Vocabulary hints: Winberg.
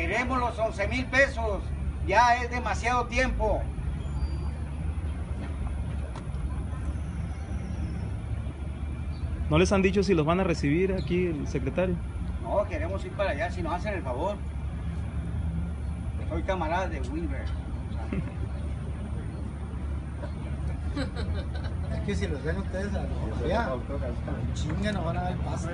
Queremos los 11,000 pesos. Ya es demasiado tiempo. ¿No les han dicho si los van a recibir aquí el secretario? No, queremos ir para allá, si nos hacen el favor. Soy camarada de Winberg. Es que si los ven ustedes a la allá, chinga, nos van a dar el paso.